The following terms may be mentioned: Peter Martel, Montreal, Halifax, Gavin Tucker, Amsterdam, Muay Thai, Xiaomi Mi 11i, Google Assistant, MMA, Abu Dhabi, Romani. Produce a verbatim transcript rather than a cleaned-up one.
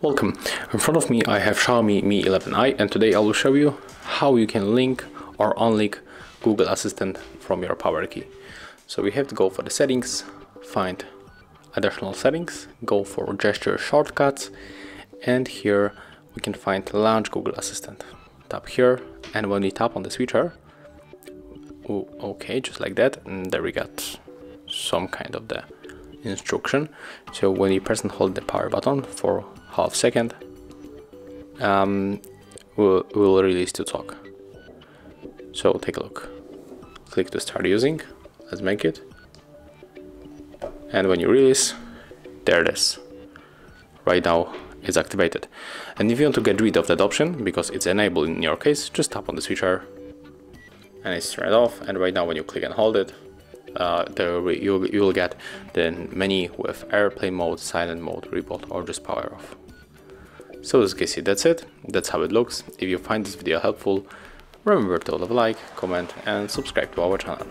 Welcome. In front of me I have Xiaomi Mi eleven i, and today I will show you how you can link or unlink Google Assistant from your power key. So we have to go for the settings, find additional settings, go for gesture shortcuts, and here we can find launch Google Assistant. Tap here, and when we tap on the switcher, ooh, okay, just like that, and there we got some kind of the instruction. So when you press and hold the power button for half second, um, we'll, we'll release to talk. So take a look, click to start using, let's make it, and when you release, there it is. Right now it's activated. And if you want to get rid of that option because it's enabled in your case, just tap on the switcher and it's turned off. And right now when you click and hold it, uh, there will, you'll, you'll get the menu with airplane mode, silent mode, reboot, or just power off. So as you can see, that's it. That's how it looks. If you find this video helpful, remember to leave a like, comment, and subscribe to our channel.